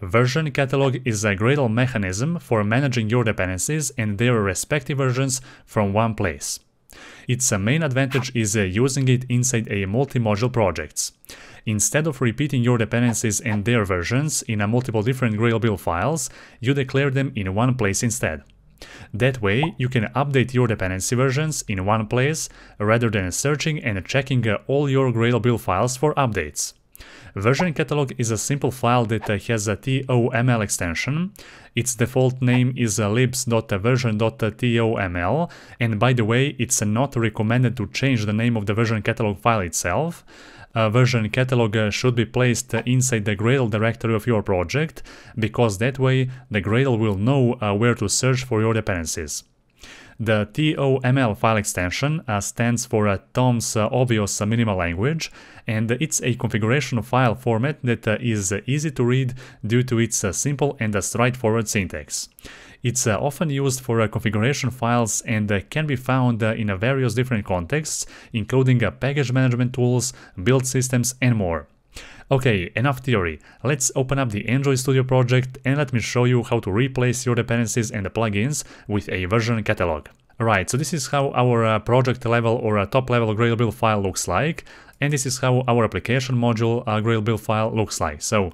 Version Catalog is a Gradle mechanism for managing your dependencies and their respective versions from one place. Its main advantage is using it inside a multi-module projects. Instead of repeating your dependencies and their versions in a multiple different Gradle build files, you declare them in one place instead. That way, you can update your dependency versions in one place rather than searching and checking all your Gradle build files for updates. Version Catalog is a simple file that has a TOML extension. Its default name is libs.versions.toml, and by the way, it's not recommended to change the name of the Version Catalog file itself. Version Catalog should be placed inside the Gradle directory of your project, because that way the Gradle will know where to search for your dependencies. The TOML file extension stands for Tom's Obvious Minimal Language, and it's a configuration file format that is easy to read due to its simple and straightforward syntax. It's often used for configuration files and can be found in various different contexts, including package management tools, build systems, and more. Okay, enough theory, let's open up the Android Studio project and let me show you how to replace your dependencies and plugins with a version catalog. Right, so this is how our project level or top level Gradle build file looks like, and this is how our application module Gradle build file looks like. So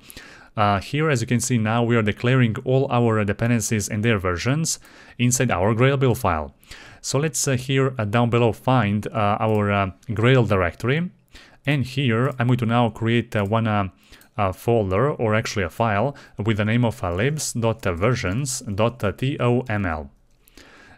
here, as you can see now, we are declaring all our dependencies and their versions inside our Gradle build file. So let's here down below find our Gradle directory. And here I'm going to now create one folder, or actually a file, with the name of libs.versions.toml.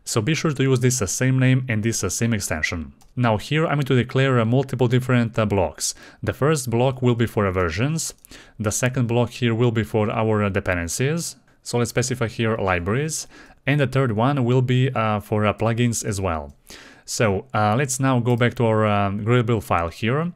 So be sure to use this same name and this same extension. Now here I'm going to declare multiple different blocks. The first block will be for versions, the second block here will be for our dependencies, so let's specify here libraries, and the third one will be for plugins as well. So let's now go back to our Gradle build file here.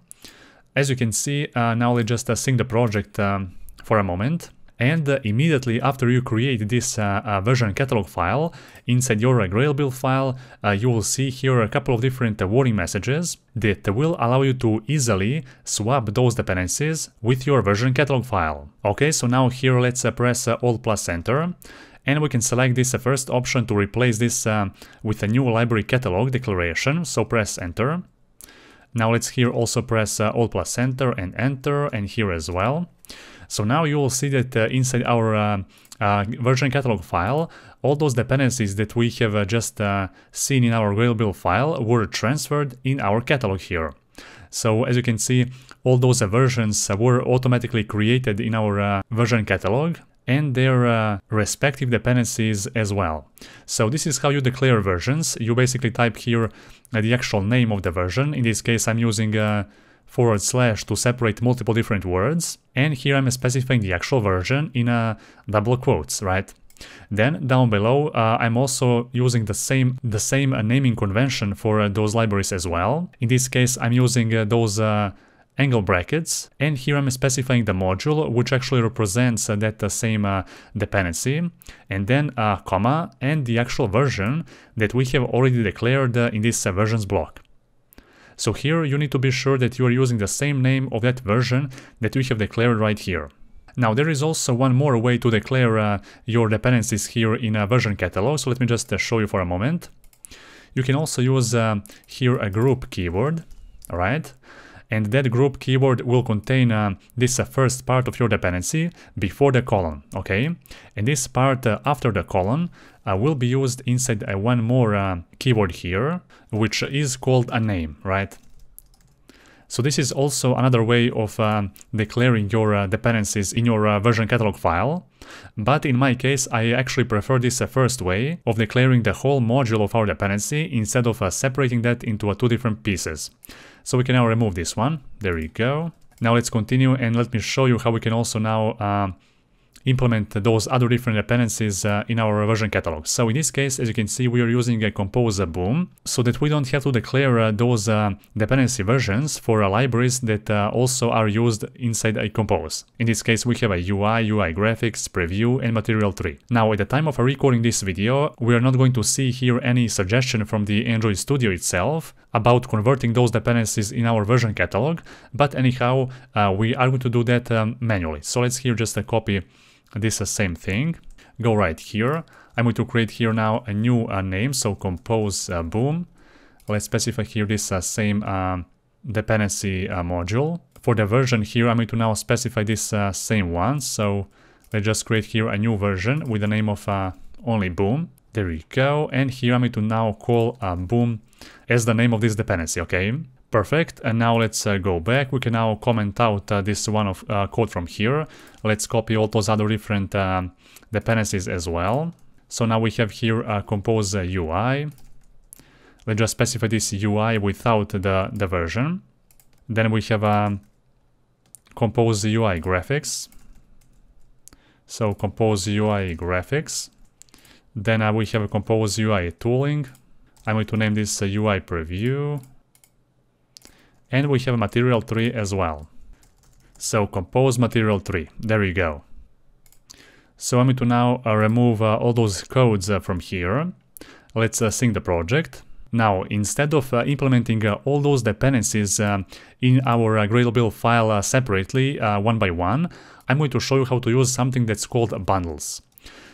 As you can see, now let's just sync the project for a moment. And immediately after you create this version catalog file, inside your Gradle build file, you will see here a couple of different warning messages that will allow you to easily swap those dependencies with your version catalog file. Okay, so now here let's press Alt+Enter. And we can select this first option to replace this with a new library catalog declaration, so press Enter. Now let's here also press Alt+Enter and Enter, and here as well. So now you will see that inside our version catalog file, all those dependencies that we have just seen in our Gradle build file were transferred in our catalog here. So as you can see, all those versions were automatically created in our version catalog, and their respective dependencies as well. So this is how you declare versions. You basically type here the actual name of the version. In this case, I'm using / to separate multiple different words. And here I'm specifying the actual version in double quotes, right? Then down below, I'm also using the same naming convention for those libraries as well. In this case, I'm using those angle brackets, and here I'm specifying the module which actually represents that same dependency, and then a comma and the actual version that we have already declared in this versions block. So here you need to be sure that you are using the same name of that version that we have declared right here. Now there is also one more way to declare your dependencies here in a version catalog, so let me just show you for a moment. You can also use here a group keyword, alright? And that group keyword will contain this first part of your dependency before the colon, okay? And this part after the colon will be used inside one more keyword here, which is called a name, right? So this is also another way of declaring your dependencies in your version catalog file. But in my case, I actually prefer this first way of declaring the whole module of our dependency instead of separating that into two different pieces. So we can now remove this one. There you go. Now let's continue and let me show you how we can also now implement those other different dependencies in our version catalog. So in this case, as you can see, we are using a Compose BOM so that we don't have to declare those dependency versions for libraries that also are used inside a Compose. In this case, we have a UI, UI graphics, preview and material tree. Now, at the time of recording this video, we are not going to see here any suggestion from the Android Studio itself about converting those dependencies in our version catalog, but anyhow, we are going to do that manually. So let's here just copy this same thing, go right here. I'm going to create here now a new name, so Compose BOM. Let's specify here this same dependency module. For the version here, I'm going to now specify this same one, so let's just create here a new version with the name of only BOM. There we go, and here I'm going to now call BOM as the name of this dependency, okay? Perfect, and now let's go back. We can now comment out this one of code from here. Let's copy all those other different dependencies as well. So now we have here Compose UI. Let's just specify this UI without the version. Then we have Compose UI graphics. So Compose UI graphics. Then we have a Compose UI tooling. I'm going to name this UI preview. And we have a material tree as well. So Compose material tree, there you go. So I'm going to now remove all those codes from here. Let's sync the project. Now, instead of implementing all those dependencies in our Gradle build file separately, one by one, I'm going to show you how to use something that's called bundles.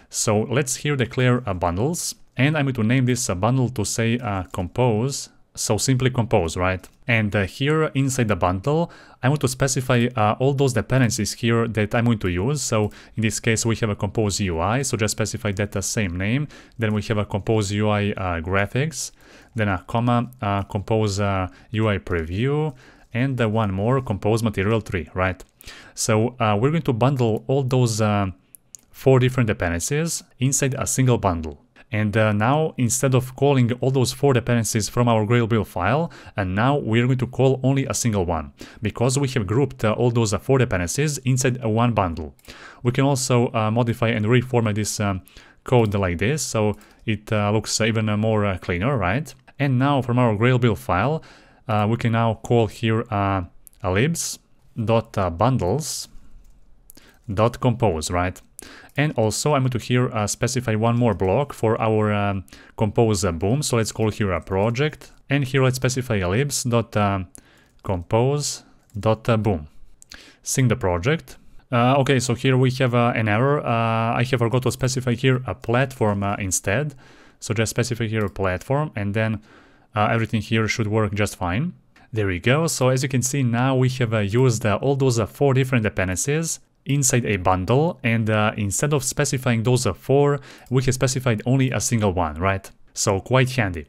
So let's here declare bundles, and I'm going to name this bundle to say Compose. So simply Compose, right? And here inside the bundle, I want to specify all those dependencies here that I'm going to use. So in this case, we have a Compose UI, so just specify that same name. Then we have a Compose UI graphics, then a comma, Compose UI preview, and one more, Compose material tree, right? So we're going to bundle all those four different dependencies inside a single bundle. And now, instead of calling all those four dependencies from our Gradle build file, and now we're going to call only a single one, because we have grouped all those four dependencies inside one bundle. We can also modify and reformat this code like this, so it looks even more cleaner, right? And now, from our Gradle build file, we can now call here libs.bundles.compose, right? And also, I'm going to here specify one more block for our Compose BOM. So let's call here a project. And here let's specify libs.compose.boom. Sync the project. Okay, so here we have an error. I have forgot to specify here a platform instead. So just specify here a platform, and then everything here should work just fine. There we go. So as you can see, now we have used all those four different dependencies inside a bundle, and instead of specifying those four, we have specified only a single one, right? So quite handy.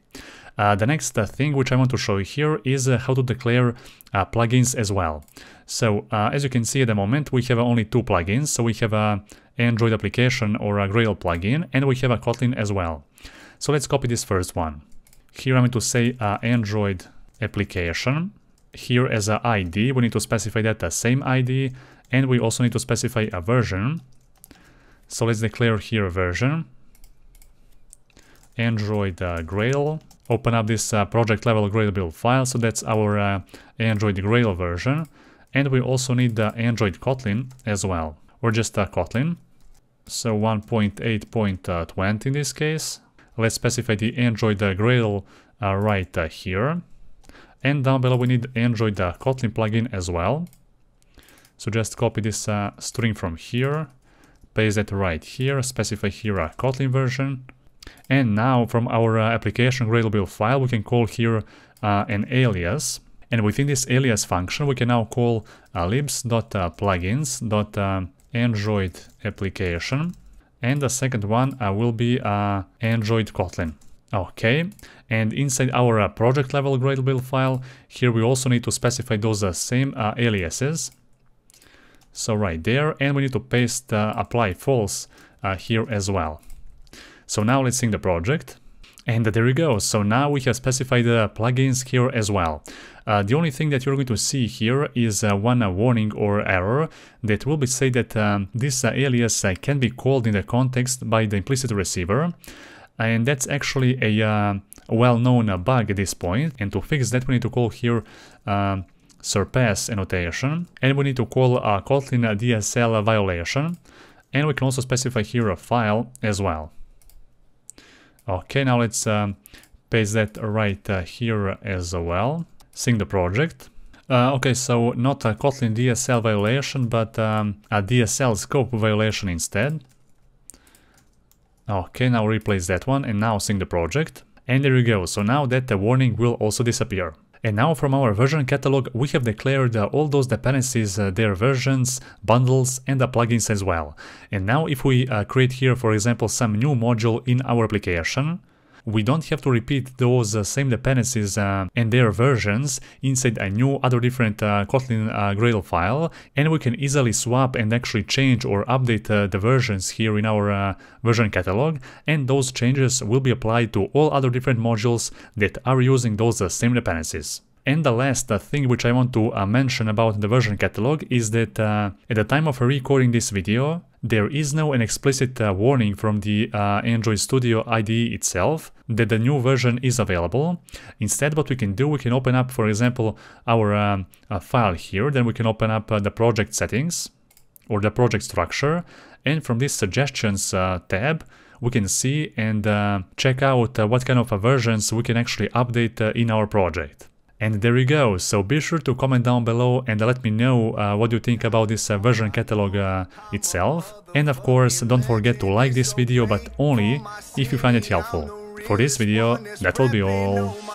The next thing which I want to show you here is how to declare plugins as well. So as you can see at the moment, we have only two plugins. So we have an Android application or a Gradle plugin, and we have a Kotlin as well. So let's copy this first one. Here I'm going to say Android application. Here as an ID, we need to specify that same ID, and we also need to specify a version. So let's declare here a version. Android Gradle. Open up this project level Gradle build file. So that's our Android Gradle version. And we also need the Android Kotlin as well, or just Kotlin. So 1.8.20 in this case. Let's specify the Android Gradle right here. And down below we need Android Kotlin plugin as well. So just copy this string from here, paste it right here, specify here a Kotlin version. And now from our application Gradle build file, we can call here an alias. And within this alias function, we can now call libs.plugins.android application. And the second one will be Android Kotlin. Okay, and inside our project level Gradle build file, here we also need to specify those same aliases. So right there, and we need to paste apply false here as well. So now let's sync the project. And there we go. So now we have specified the plugins here as well. The only thing that you're going to see here is one warning or error that will be said that this alias can be called in the context by the implicit receiver. And that's actually a well-known bug at this point. And to fix that, we need to call here surpass annotation. And we need to call Kotlin DSL violation. And we can also specify here a file as well. Okay, now let's paste that right here as well. Sync the project. Okay, so not a Kotlin DSL violation, but a DSL scope violation instead. Okay, now replace that one and now sync the project. And there we go. So now that warning will also disappear. And now from our version catalog, we have declared all those dependencies, their versions, bundles, and the plugins as well. And now if we create here, for example, some new module in our application, we don't have to repeat those same dependencies and their versions inside a new other different Kotlin Gradle file, and we can easily swap and actually change or update the versions here in our version catalog, and those changes will be applied to all other different modules that are using those same dependencies. And the last thing which I want to mention about the version catalog is that at the time of recording this video, there is now an explicit warning from the Android Studio IDE itself that the new version is available. Instead, what we can do, we can open up, for example, our file here, then we can open up the project settings or the project structure, and from this suggestions tab, we can see and check out what kind of versions we can actually update in our project. And there you go, so be sure to comment down below and let me know what you think about this version catalog itself. And of course, don't forget to like this video, but only if you find it helpful. For this video, that will be all.